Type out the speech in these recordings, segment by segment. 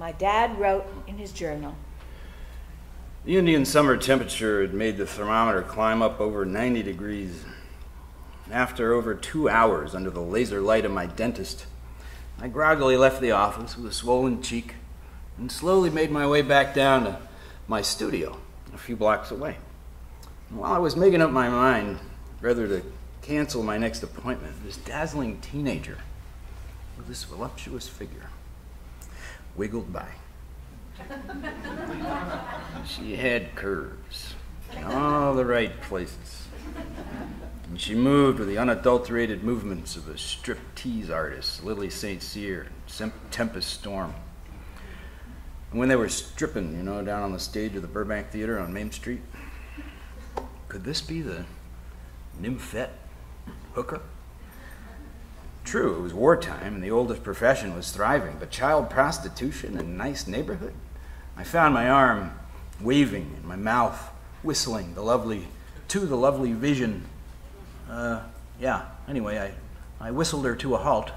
my dad wrote in his journal. The Indian summer temperature had made the thermometer climb up over 90 degrees. After over 2 hours under the laser light of my dentist, I groggily left the office with a swollen cheek and slowly made my way back down to my studio a few blocks away. And while I was making up my mind whether to cancel my next appointment, this dazzling teenager with this voluptuous figure wiggled by. She had curves in all the right places, and she moved with the unadulterated movements of a striptease artist, Lily St. Cyr, Tempest Storm. And when they were stripping, you know, down on the stage of the Burbank Theater on Main Street, could this be the nymphette hooker? True, it was wartime and the oldest profession was thriving, but child prostitution in a nice neighborhood? I found my arm waving and my mouth whistling the lovely vision. Anyway, I whistled her to a halt.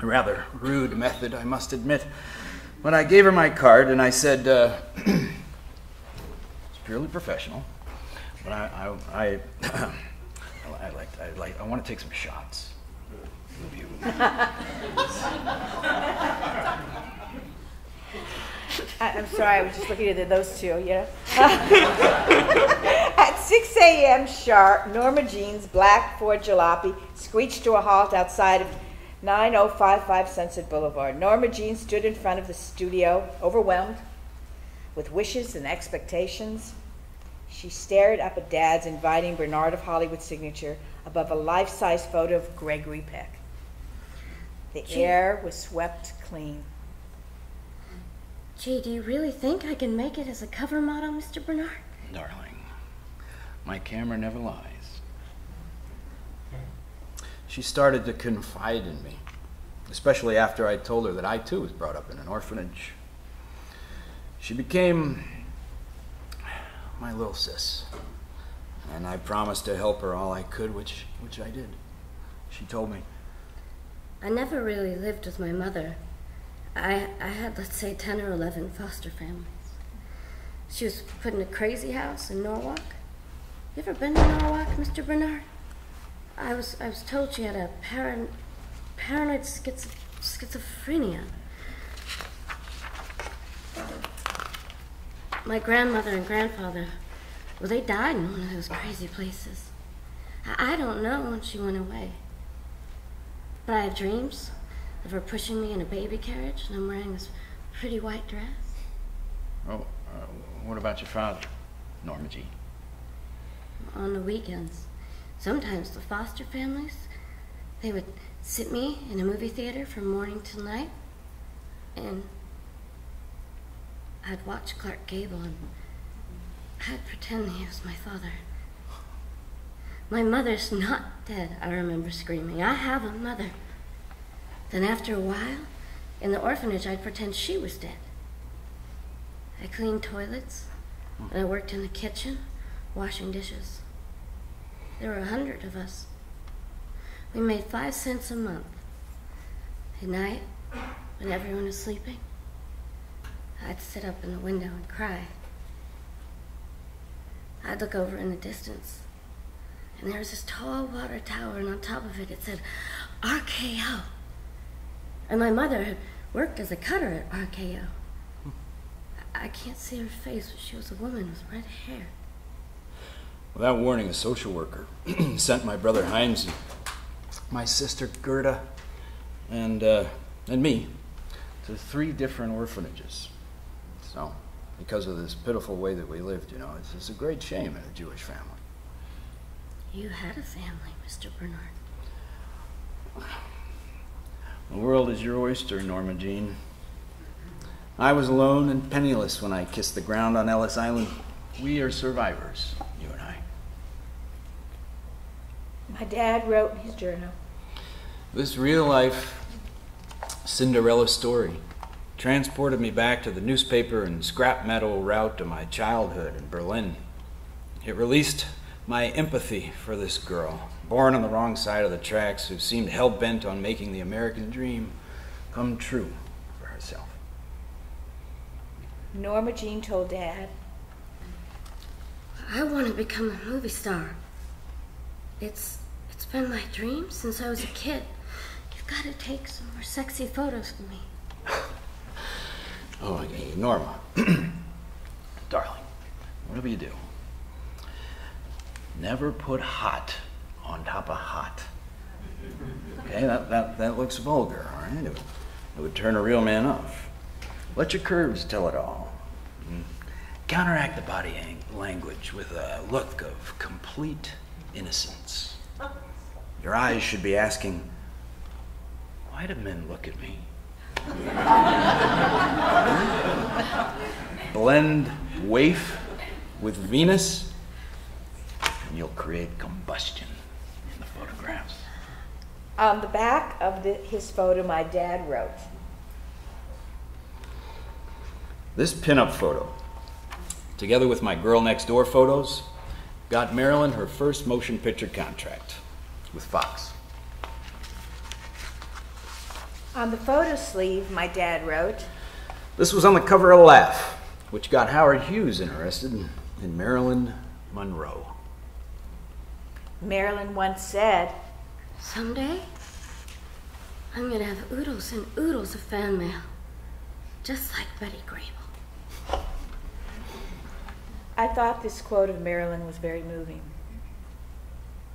A rather rude method, I must admit. When I gave her my card and I said, it's purely professional, but I want to take some shots with you. I'm sorry, I was just looking at those two, yeah. At 6 a.m. sharp, Norma Jean's black Ford Jalopy screeched to a halt outside of 9055 Sunset Boulevard. Norma Jean stood in front of the studio, overwhelmed with wishes and expectations. She stared up at Dad's inviting Bernard of Hollywood signature above a life-size photo of Gregory Peck. The air was swept clean. Gee, do you really think I can make it as a cover model, Mr. Bernard? Darling, my camera never lies. She started to confide in me, especially after I told her that I, too, was brought up in an orphanage. She became my little sis, and I promised to help her all I could, which I did. She told me, I never really lived with my mother. I had, let's say, 10 or 11 foster families. She was put in a crazy house in Norwalk. You ever been to Norwalk, Mr. Bernard? I was told she had a paranoid schizophrenia. My grandmother and grandfather, well, they died in one of those crazy places. I don't know when she went away. But I have dreams of her pushing me in a baby carriage, and I'm wearing this pretty white dress. Oh, what about your father, Norma Jean? On the weekends, sometimes the foster families, they would sit me in a movie theater from morning till night, and I'd watch Clark Gable, and I'd pretend he was my father. My mother's not dead, I remember screaming. I have a mother. Then after a while, in the orphanage, I'd pretend she was dead. I cleaned toilets, and I worked in the kitchen, washing dishes. There were 100 of us. We made 5 cents a month. At night, when everyone was sleeping, I'd sit up in the window and cry. I'd look over in the distance, and there was this tall water tower, and on top of it, it said, RKO. And my mother had worked as a cutter at RKO. I can't see her face, but she was a woman with red hair. Without warning, a social worker sent my brother Heinz, my sister Gerda, and me to 3 different orphanages. So, because of this pitiful way that we lived, you know, it's a great shame in a Jewish family. You had a family, Mr. Bernard. The world is your oyster, Norma Jean. I was alone and penniless when I kissed the ground on Ellis Island. We are survivors, you and I. My dad wrote in his journal. This real-life Cinderella story transported me back to the newspaper and scrap metal route of my childhood in Berlin. It released my empathy for this girl, born on the wrong side of the tracks, who seemed hell-bent on making the American dream come true for herself. Norma Jean told Dad, I want to become a movie star. It's been my dream since I was a kid. You've got to take some more sexy photos of me. Oh, hey, Norma. Darling, whatever you do, never put hot on top of hot. Okay, that looks vulgar, all right? It would turn a real man off. Let your curves tell it all. Counteract the body language with a look of complete innocence. Your eyes should be asking, why do men look at me? Blend waif with Venus, and you'll create combustion in the photographs. On the back of his photo, my dad wrote, this pinup photo, together with my girl next door photos, got Marilyn her first motion picture contract with Fox. On the photo sleeve, my dad wrote, this was on the cover of Laugh, which got Howard Hughes interested in Marilyn Monroe. Marilyn once said, someday, I'm gonna have oodles and oodles of fan mail, just like Betty Grable. I thought this quote of Marilyn was very moving.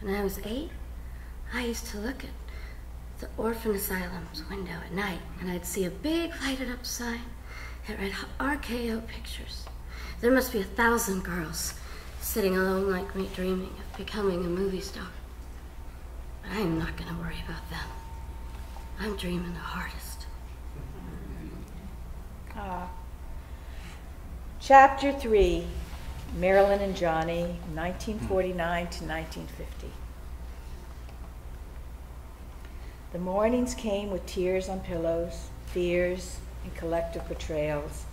When I was 8, I used to look at the orphan asylum's window at night, and I'd see a big lighted up sign that read RKO Pictures. There must be 1,000 girls sitting alone like me dreaming of becoming a movie star. But I am not gonna worry about them. I'm dreaming the hardest. Chapter 3, Marilyn and Johnny, 1949 to 1950. The mornings came with tears on pillows, fears, and collective portrayals.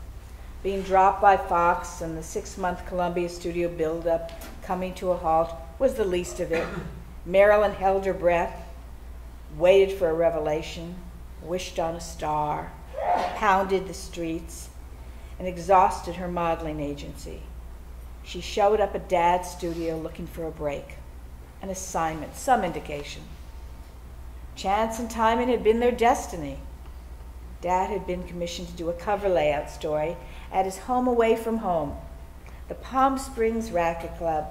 Being dropped by Fox and the 6-month Columbia studio buildup coming to a halt was the least of it. Marilyn held her breath, waited for a revelation, wished on a star, pounded the streets, and exhausted her modeling agency. She showed up at Dad's studio looking for a break, an assignment, some indication. Chance and timing had been their destiny. Dad had been commissioned to do a cover layout story at his home away from home, the Palm Springs Racquet Club,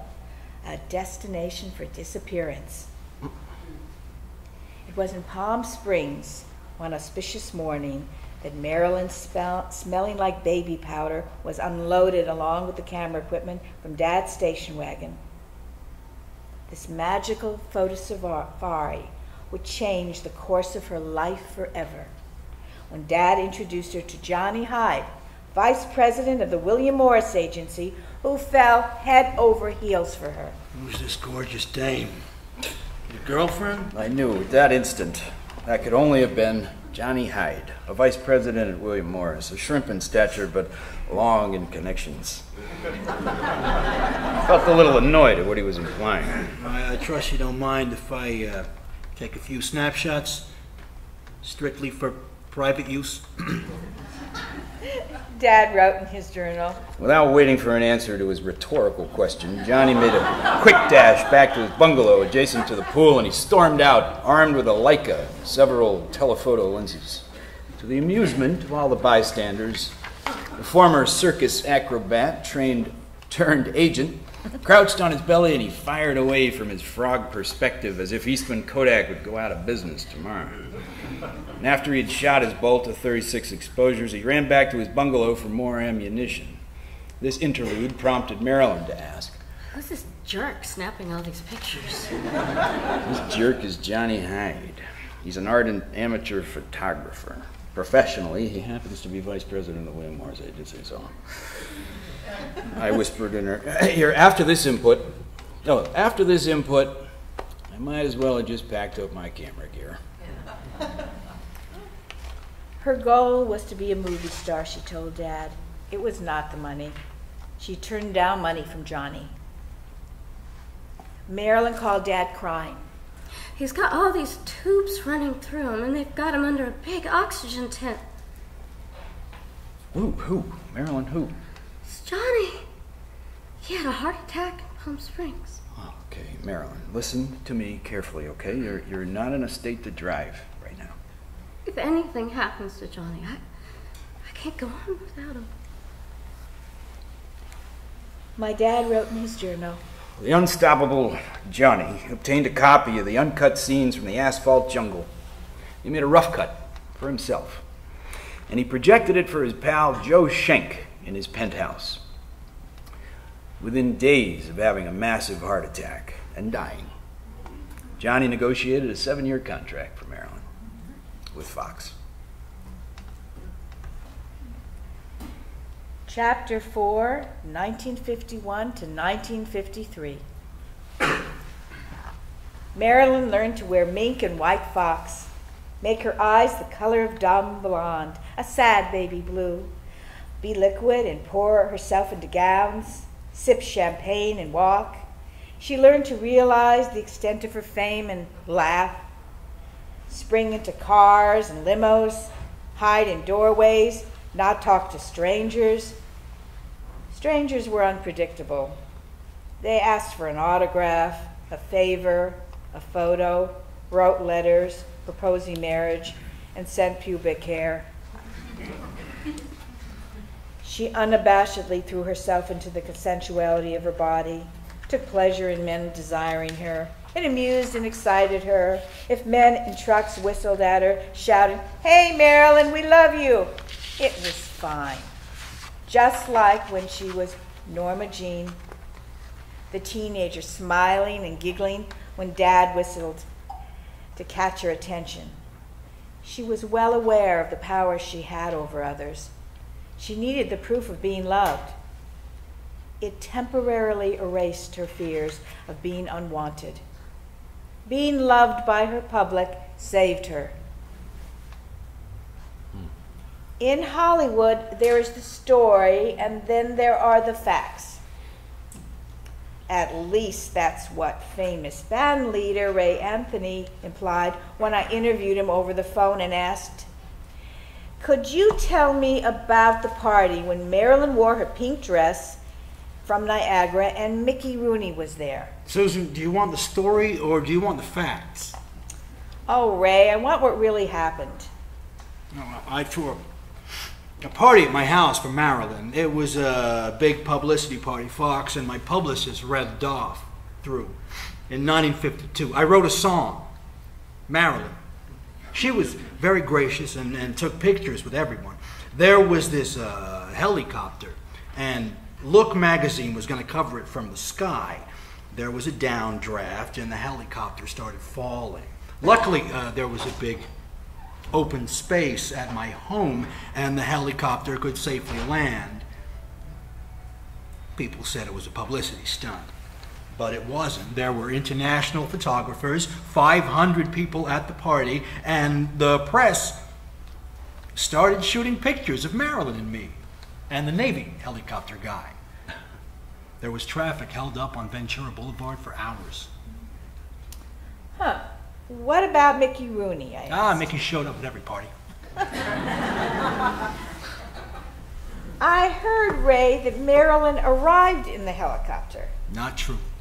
a destination for disappearance. It was in Palm Springs, one auspicious morning, that Marilyn, smelling like baby powder, was unloaded along with the camera equipment from Dad's station wagon. This magical photo safari would change the course of her life forever. When Dad introduced her to Johnny Hyde, vice president of the William Morris Agency, who fell head over heels for her. Who's this gorgeous dame? Your girlfriend? I knew at that instant that could only have been Johnny Hyde, a vice president at William Morris, a shrimp in stature but long in connections. I felt a little annoyed at what he was implying. I trust you don't mind if I take a few snapshots, strictly for private use. Dad wrote in his journal. Without waiting for an answer to his rhetorical question, Johnny made a quick dash back to his bungalow adjacent to the pool, and he stormed out, armed with a Leica and several telephoto lenses. To the amusement of all the bystanders, the former circus acrobat turned agent crouched on his belly, and he fired away from his frog perspective as if Eastman Kodak would go out of business tomorrow. And after he had shot his bolt of 36 exposures, he ran back to his bungalow for more ammunition. This interlude prompted Marilyn to ask, who's this jerk snapping all these pictures? This jerk is Johnny Hyde. He's an ardent amateur photographer. Professionally, he happens to be vice president of the William Morris Agency, so... I whispered in her ear, after this input, I might as well have just packed up my camera gear. Her goal was to be a movie star, she told Dad. It was not the money. She turned down money from Johnny. Marilyn called Dad crying. He's got all these tubes running through him, and they've got him under a big oxygen tent. Who? Marilyn who? It's Johnny. He had a heart attack in Palm Springs. Okay, Marilyn, listen to me carefully, okay? You're not in a state to drive right now. If anything happens to Johnny, I can't go on without him. My dad wrote in his journal. The unstoppable Johnny obtained a copy of the uncut scenes from the Asphalt Jungle. He made a rough cut for himself, and he projected it for his pal Joe Schenk in his penthouse. Within days of having a massive heart attack and dying, Johnny negotiated a 7-year contract for Marilyn with Fox. Chapter 4, 1951 to 1953. Marilyn learned to wear mink and white fox, make her eyes the color of dumb blonde, a sad baby blue, be liquid and pour herself into gowns, sip champagne and walk. She learned to realize the extent of her fame and laugh, spring into cars and limos, hide in doorways, not talk to strangers. Strangers were unpredictable. They asked for an autograph, a favor, a photo, wrote letters proposing marriage, and sent pubic hair. She unabashedly threw herself into the consensuality of her body, took pleasure in men desiring her. It amused and excited her. If men in trucks whistled at her, shouted, "Hey, Marilyn, we love you!" It was fine, just like when she was Norma Jean, the teenager smiling and giggling when Dad whistled to catch her attention. She was well aware of the power she had over others. She needed the proof of being loved. It temporarily erased her fears of being unwanted. Being loved by her public saved her. In Hollywood, there is the story, and then there are the facts. At least that's what famous band leader Ray Anthony implied when I interviewed him over the phone and asked, "Could you tell me about the party when Marilyn wore her pink dress from Niagara and Mickey Rooney was there?" Susan, do you want the story or do you want the facts? Oh, Ray, I want what really happened. No, I threw a party at my house for Marilyn. It was a big publicity party Fox and my publicist Red Doff threw in 1952. I wrote a song, Marilyn. She was very gracious and took pictures with everyone. There was this helicopter, and Look magazine was going to cover it from the sky. There was a downdraft, and the helicopter started falling. Luckily, there was a big open space at my home, and the helicopter could safely land. People said it was a publicity stunt, but it wasn't. There were international photographers, 500 people at the party, and the press started shooting pictures of Marilyn and me and the Navy helicopter guy. There was traffic held up on Ventura Boulevard for hours. Huh. What about Mickey Rooney, I asked? Mickey showed up at every party. I heard, Ray, that Marilyn arrived in the helicopter. Not true.